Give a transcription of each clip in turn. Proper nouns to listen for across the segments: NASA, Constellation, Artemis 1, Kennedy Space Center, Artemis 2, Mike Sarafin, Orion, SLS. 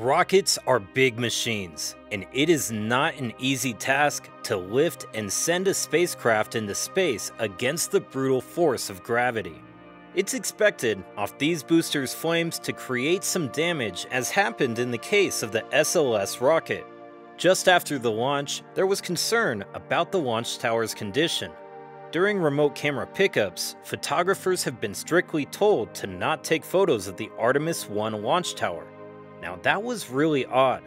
Rockets are big machines, and it is not an easy task to lift and send a spacecraft into space against the brutal force of gravity. It's expected off these boosters' flames to create some damage, as happened in the case of the SLS rocket. Just after the launch, there was concern about the launch tower's condition. During remote camera pickups, photographers have been strictly told to not take photos of the Artemis 1 launch tower. Now that was really odd.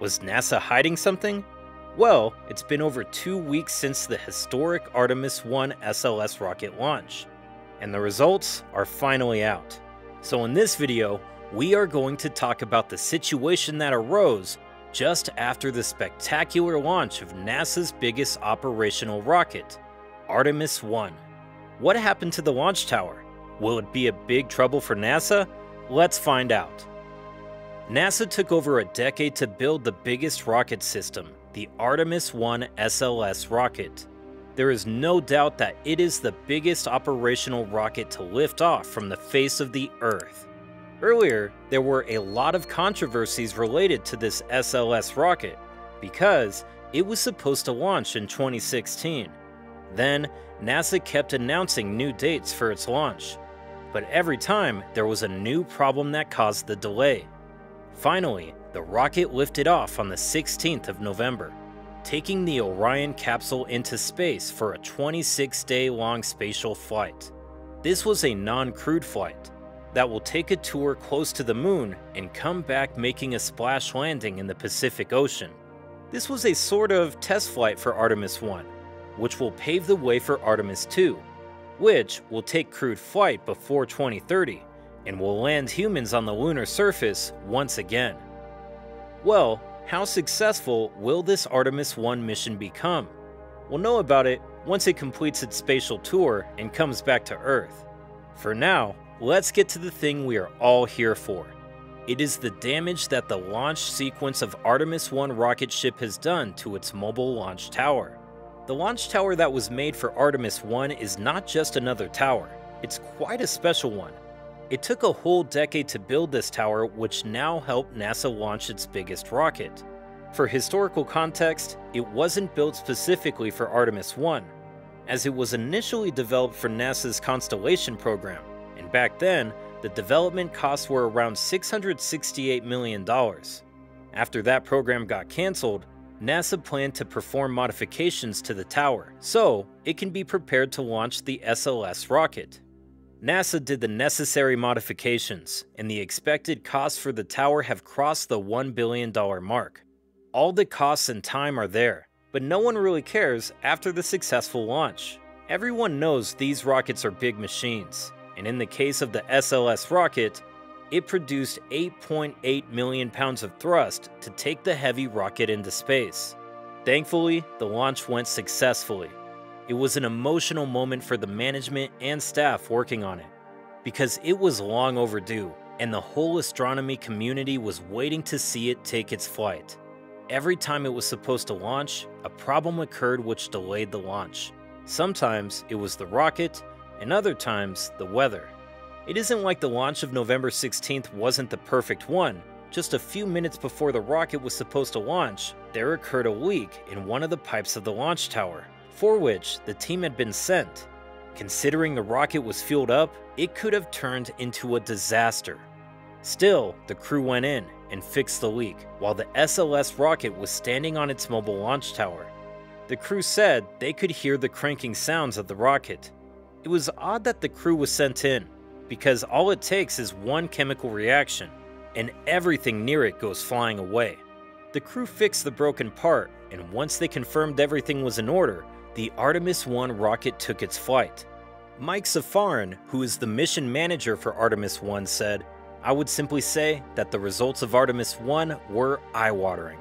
Was NASA hiding something? Well, it's been over 2 weeks since the historic Artemis 1 SLS rocket launch, and the results are finally out. So in this video, we are going to talk about the situation that arose just after the spectacular launch of NASA's biggest operational rocket, Artemis 1. What happened to the launch tower? Will it be a big trouble for NASA? Let's find out. NASA took over a decade to build the biggest rocket system, the Artemis 1 SLS rocket. There is no doubt that it is the biggest operational rocket to lift off from the face of the Earth. Earlier, there were a lot of controversies related to this SLS rocket because it was supposed to launch in 2016. Then, NASA kept announcing new dates for its launch, but every time there was a new problem that caused the delay. Finally, the rocket lifted off on the 16th of November, taking the Orion capsule into space for a 26-day-long spatial flight. This was a non-crewed flight that will take a tour close to the moon and come back making a splash landing in the Pacific Ocean. This was a sort of test flight for Artemis 1, which will pave the way for Artemis 2, which will take crewed flight before 2030. And will land humans on the lunar surface once again. Well, how successful will this Artemis 1 mission become? We'll know about it once it completes its spatial tour and comes back to Earth. For now, let's get to the thing we are all here for. It is the damage that the launch sequence of Artemis 1 rocket ship has done to its mobile launch tower. The launch tower that was made for Artemis 1 is not just another tower, it's quite a special one. It took a whole decade to build this tower, which now helped NASA launch its biggest rocket. For historical context, it wasn't built specifically for Artemis 1, as it was initially developed for NASA's Constellation program, and back then, the development costs were around $668 million. After that program got canceled, NASA planned to perform modifications to the tower, so it can be prepared to launch the SLS rocket. NASA did the necessary modifications, and the expected costs for the tower have crossed the $1 billion mark. All the costs and time are there, but no one really cares after the successful launch. Everyone knows these rockets are big machines, and in the case of the SLS rocket, it produced 8.8 million pounds of thrust to take the heavy rocket into space. Thankfully, the launch went successfully. It was an emotional moment for the management and staff working on it, because it was long overdue, and the whole astronomy community was waiting to see it take its flight. Every time it was supposed to launch, a problem occurred which delayed the launch. Sometimes it was the rocket, and other times the weather. It isn't like the launch of November 16th wasn't the perfect one. Just a few minutes before the rocket was supposed to launch, there occurred a leak in one of the pipes of the launch tower, for which the team had been sent. Considering the rocket was fueled up, it could have turned into a disaster. Still, the crew went in and fixed the leak, while the SLS rocket was standing on its mobile launch tower. The crew said they could hear the cranking sounds of the rocket. It was odd that the crew was sent in, because all it takes is one chemical reaction, and everything near it goes flying away. The crew fixed the broken part, and once they confirmed everything was in order, the Artemis 1 rocket took its flight. Mike Sarafin, who is the mission manager for Artemis 1, said, "I would simply say that the results of Artemis 1 were eye-watering.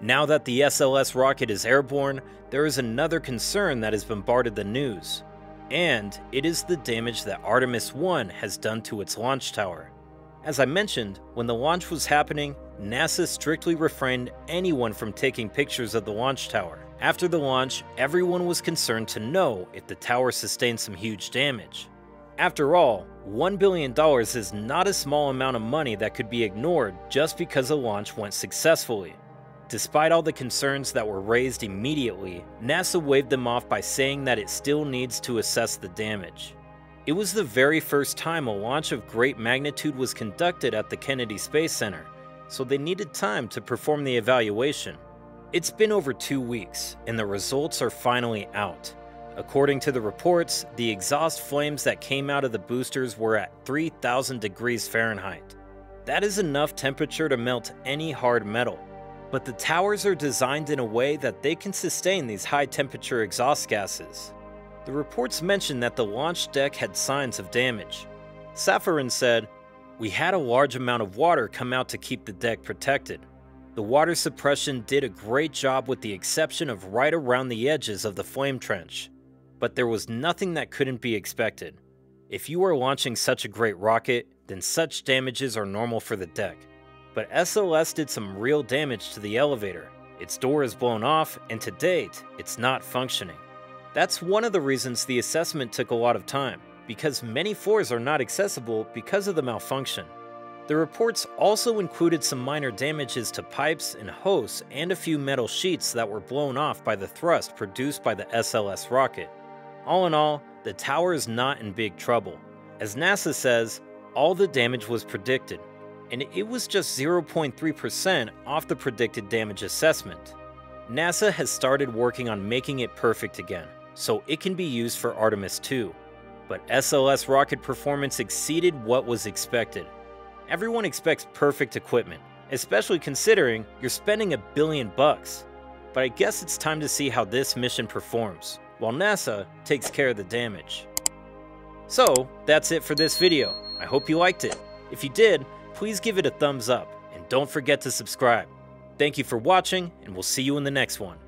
Now that the SLS rocket is airborne, there is another concern that has bombarded the news, and it is the damage that Artemis 1 has done to its launch tower." As I mentioned, when the launch was happening, NASA strictly refrained anyone from taking pictures of the launch tower. After the launch, everyone was concerned to know if the tower sustained some huge damage. After all, $1 billion is not a small amount of money that could be ignored just because the launch went successfully. Despite all the concerns that were raised immediately, NASA waved them off by saying that it still needs to assess the damage. It was the very first time a launch of great magnitude was conducted at the Kennedy Space Center, so they needed time to perform the evaluation. It's been over 2 weeks, and the results are finally out. According to the reports, the exhaust flames that came out of the boosters were at 3,000 degrees Fahrenheit. That is enough temperature to melt any hard metal. But the towers are designed in a way that they can sustain these high-temperature exhaust gases. The reports mentioned that the launch deck had signs of damage. Sarafin said, "We had a large amount of water come out to keep the deck protected. The water suppression did a great job with the exception of right around the edges of the flame trench. But there was nothing that couldn't be expected. If you are launching such a great rocket, then such damages are normal for the deck. But SLS did some real damage to the elevator. Its door is blown off, and to date, it's not functioning." That's one of the reasons the assessment took a lot of time, because many floors are not accessible because of the malfunction. The reports also included some minor damages to pipes and hose and a few metal sheets that were blown off by the thrust produced by the SLS rocket. All in all, the tower is not in big trouble. As NASA says, all the damage was predicted, and it was just 0.3% off the predicted damage assessment. NASA has started working on making it perfect again, so it can be used for Artemis 2. But SLS rocket performance exceeded what was expected. Everyone expects perfect equipment, especially considering you're spending $1 billion. But I guess it's time to see how this mission performs, while NASA takes care of the damage. So that's it for this video. I hope you liked it. If you did, please give it a thumbs up, and don't forget to subscribe. Thank you for watching, and we'll see you in the next one.